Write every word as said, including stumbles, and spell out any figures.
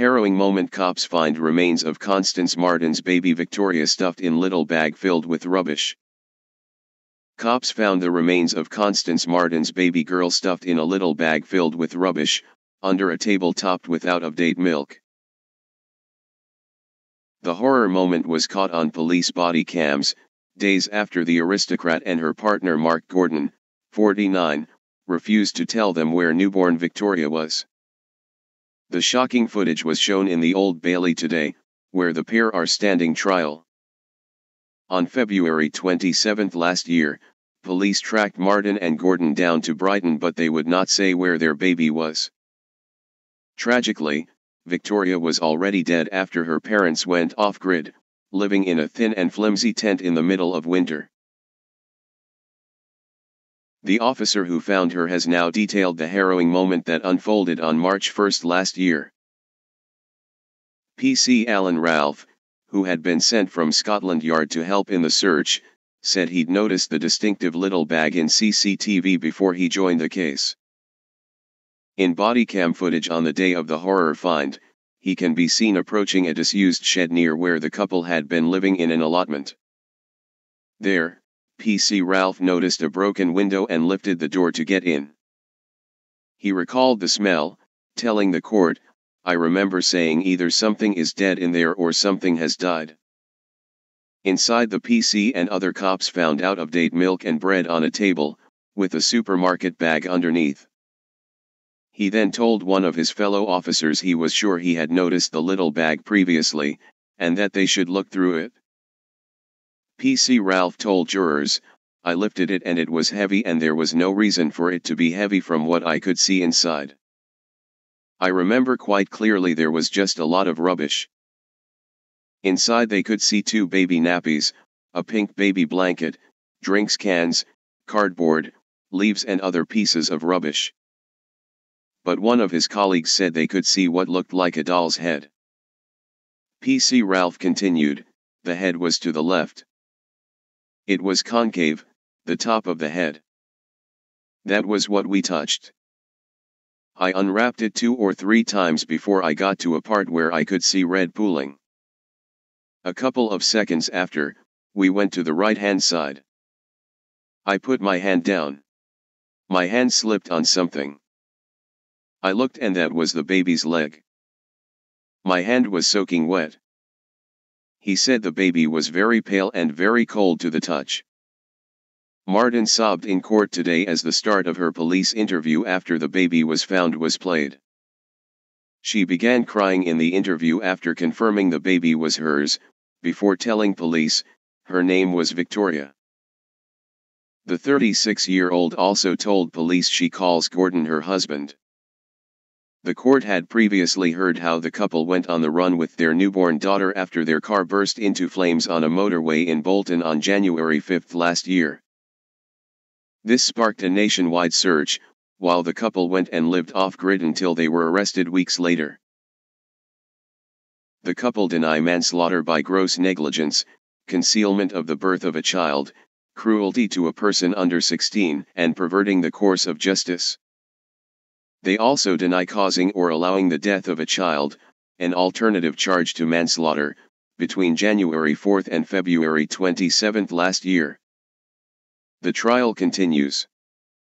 Harrowing moment: cops find remains of Constance Marten's baby Victoria stuffed in little bag filled with rubbish. Cops found the remains of Constance Marten's baby girl stuffed in a little bag filled with rubbish, under a table topped with out-of-date milk. The horror moment was caught on police body cams, days after the aristocrat and her partner Mark Gordon, forty-nine, refused to tell them where newborn Victoria was. The shocking footage was shown in the Old Bailey today, where the pair are standing trial. On February twenty-seventh last year, police tracked Marten and Gordon down to Brighton, but they would not say where their baby was. Tragically, Victoria was already dead after her parents went off-grid, living in a thin and flimsy tent in the middle of winter. The officer who found her has now detailed the harrowing moment that unfolded on March first last year. P C Alan Ralph, who had been sent from Scotland Yard to help in the search, said he'd noticed the distinctive little bag in C C T V before he joined the case. In body cam footage on the day of the horror find, he can be seen approaching a disused shed near where the couple had been living in an allotment. There, P C Ralph noticed a broken window and lifted the door to get in. He recalled the smell, telling the court, "I remember saying either something is dead in there or something has died." Inside, the P C and other cops found out-of-date milk and bread on a table, with a supermarket bag underneath. He then told one of his fellow officers he was sure he had noticed the little bag previously, and that they should look through it. P C Ralph told jurors, "I lifted it and it was heavy, and there was no reason for it to be heavy from what I could see inside. I remember quite clearly there was just a lot of rubbish." Inside, they could see two baby nappies, a pink baby blanket, drinks cans, cardboard, leaves and other pieces of rubbish. But one of his colleagues said they could see what looked like a doll's head. P C Ralph continued, "The head was to the left. It was concave, the top of the head. That was what we touched. I unwrapped it two or three times before I got to a part where I could see red pooling. A couple of seconds after, we went to the right-hand side. I put my hand down. My hand slipped on something. I looked, and that was the baby's leg. My hand was soaking wet." He said the baby was very pale and very cold to the touch. Marten sobbed in court today as the start of her police interview after the baby was found was played. She began crying in the interview after confirming the baby was hers, before telling police her name was Victoria. The thirty-six-year-old also told police she calls Gordon her husband. The court had previously heard how the couple went on the run with their newborn daughter after their car burst into flames on a motorway in Bolton on January fifth last year. This sparked a nationwide search, while the couple went and lived off-grid until they were arrested weeks later. The couple deny manslaughter by gross negligence, concealment of the birth of a child, cruelty to a person under sixteen, and perverting the course of justice. They also deny causing or allowing the death of a child, an alternative charge to manslaughter, between January fourth and February twenty-seventh last year. The trial continues.